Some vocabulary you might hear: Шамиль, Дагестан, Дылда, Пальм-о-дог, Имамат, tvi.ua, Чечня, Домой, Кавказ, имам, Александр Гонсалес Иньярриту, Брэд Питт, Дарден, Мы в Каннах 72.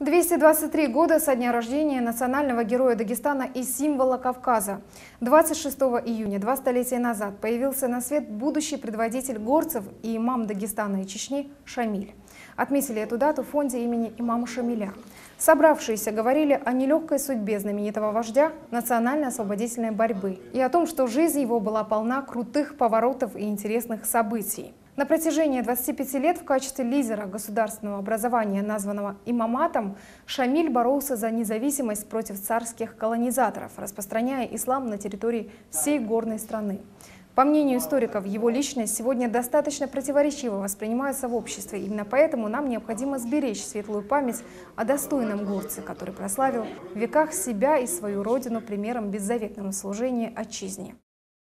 223 года со дня рождения национального героя Дагестана и символа Кавказа. 26 июня, 2 столетия назад, появился на свет будущий предводитель горцев и имам Дагестана и Чечни Шамиль. Отметили эту дату в фонде имени имама Шамиля. Собравшиеся говорили о нелегкой судьбе знаменитого вождя национально-освободительной борьбы и о том, что жизнь его была полна крутых поворотов и интересных событий. На протяжении 25 лет в качестве лидера государственного образования, названного имаматом, Шамиль боролся за независимость против царских колонизаторов, распространяя ислам на территории всей горной страны. По мнению историков, его личность сегодня достаточно противоречиво воспринимается в обществе. Именно поэтому нам необходимо сберечь светлую память о достойном горце, который прославил в веках себя и свою родину примером беззаветного служения отчизне.